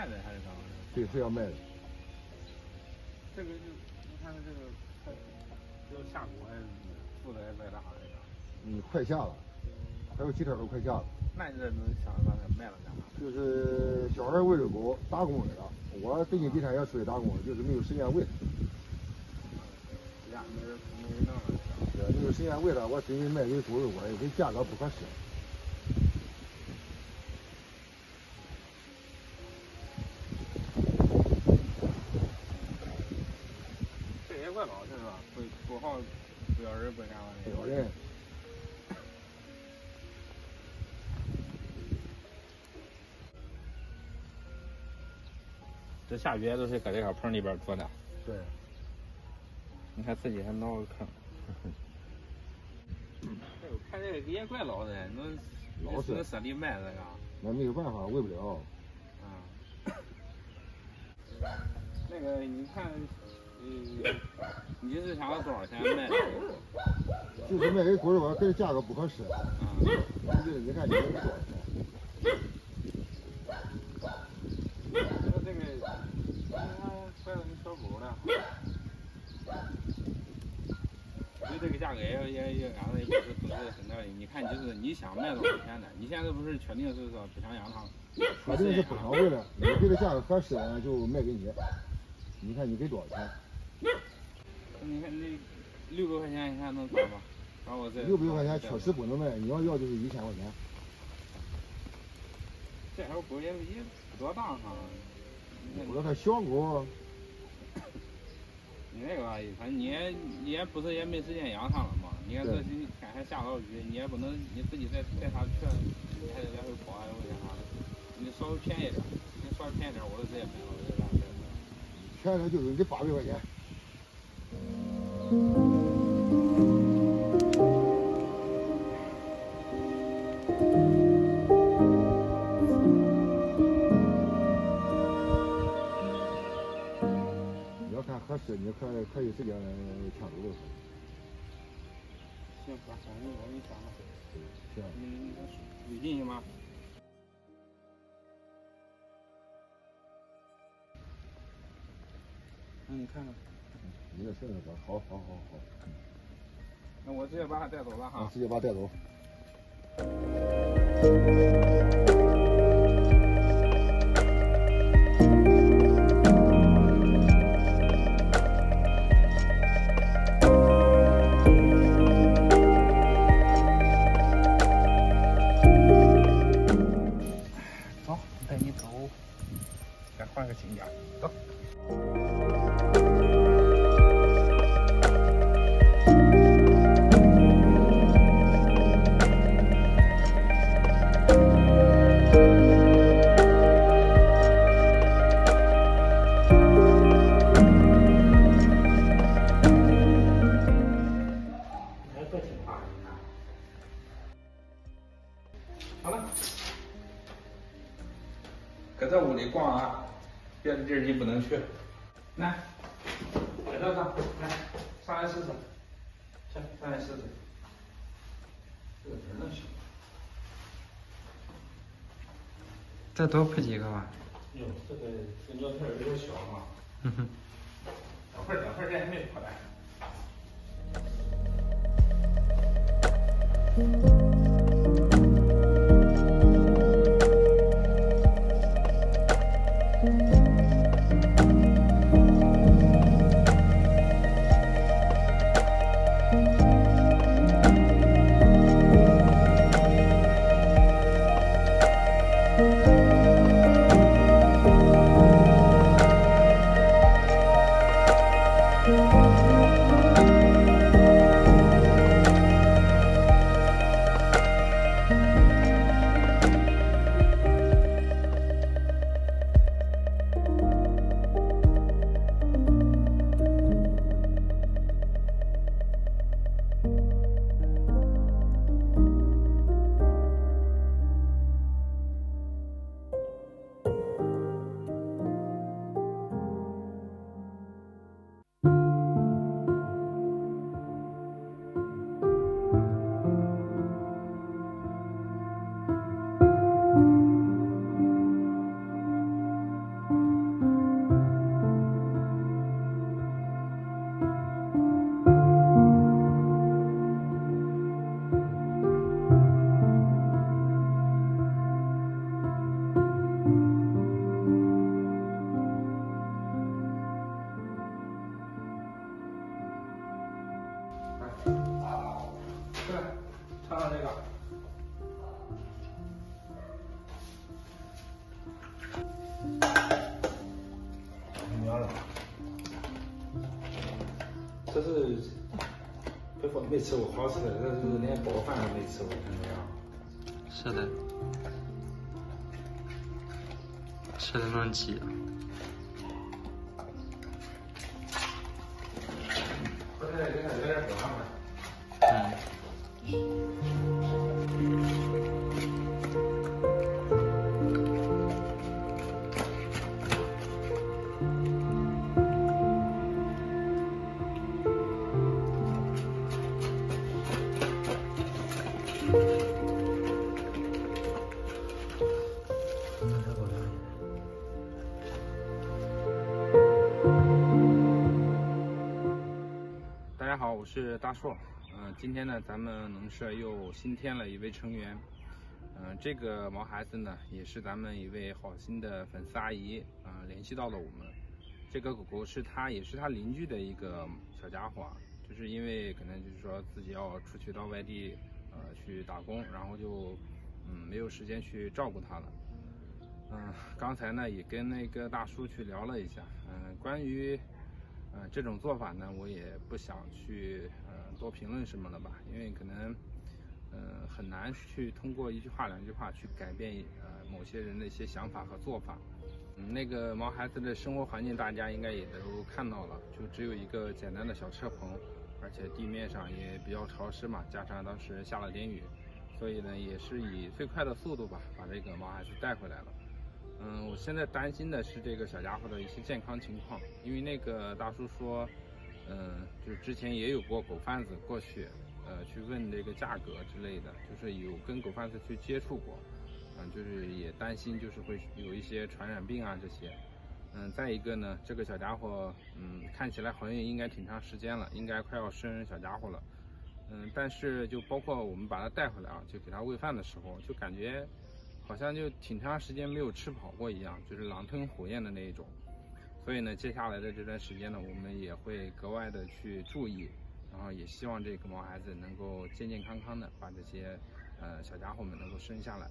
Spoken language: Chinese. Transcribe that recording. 卖的还是干嘛的？对，是要卖的。这个就你看看这个，要下锅还是负责在干啥来着？嗯，快下了，还有几天都快下了。那你这能想着把它卖了干嘛？就是小孩喂着狗打工来了，我最近几天也出去打工，就是没有时间喂。俩没弄了。对，没有时间喂了，我最近卖给狗肉，我也跟价格不合适。 怪老实是吧？不好，不咬人，不干嘛的。咬人。这下雨都是搁这小棚里边捉的。对。你看自己还闹个坑。哎呦，看这个也怪老实，能舍得卖这个。那没有办法，喂不了。啊。那个，你看。 你是想要多少钱卖？就是卖给狗肉，跟这价格不合适。啊，你看你能多少钱？那这个，你看坏了你小狗了，就这个价格也俺们也不是投资很大的。你看就是你想卖多少钱的？你现在不是确定是说不想养它？确定是不想喂了，你对这价格合适就卖给你。你看你给多少钱？ 你看那600块钱，你看能咋吗？把我这600块钱确实不能卖，你要就是1000块钱。这条狗也多大哈？我说它小狗。你那个吧，反正你也不是也没时间养它了嘛。你看这天还下老雨，你也不能你自己带它去，你还得来回跑啊，又干啥的？你稍微便宜点，你稍微便宜点，我就直接买了，我就让别人买。便宜点就是你800块钱。 你要看合适，你可以直接抢走了。行，把钱我给你抢了。行。你进去吗？ 让你看看。 你这事儿吧，好。那我直接把他带走了哈。直接把他带走。走，带你走，再换个景点，走。 搁这屋里逛啊，别的地儿你不能去。来，搁这上，来，上来试试。行，上来试试。这个人能行吗？再多铺几个吧。哟，这尿片有点小嘛。嗯哼。等会儿，这还没铺完。没吃过好吃的，这是连饱饭都没吃过，看这样。是的，吃的能挤。 我是大硕，今天呢，咱们农舍又新添了一位成员，这个毛孩子呢，也是咱们一位好心的粉丝阿姨联系到了我们。这个狗狗是他，也是他邻居的一个小家伙，就是因为可能就是说自己要出去到外地，去打工，然后就没有时间去照顾它了。刚才呢也跟那个大叔去聊了一下，关于。 这种做法呢，我也不想去多评论什么了吧，因为可能很难去通过一句话两句话去改变某些人的一些想法和做法。那个毛孩子的生活环境大家应该也都看到了，就只有一个简单的小车棚，而且地面上也比较潮湿嘛，加上当时下了点雨，所以呢也是以最快的速度吧把这个毛孩子带回来了。 我现在担心的是这个小家伙的一些健康情况，因为那个大叔说，就是之前也有过狗贩子过去，去问这个价格之类的，就是有跟狗贩子去接触过，就是也担心就是会有一些传染病啊这些，再一个呢，这个小家伙，看起来好像应该挺长时间了，应该快要生小家伙了，但是就包括我们把它带回来啊，就给它喂饭的时候，就感觉。 好像就挺长时间没有吃饱过一样，就是狼吞虎咽的那一种。所以呢，接下来的这段时间呢，我们也会格外的去注意，然后也希望这个毛孩子能够健健康康的把这些小家伙们能够生下来。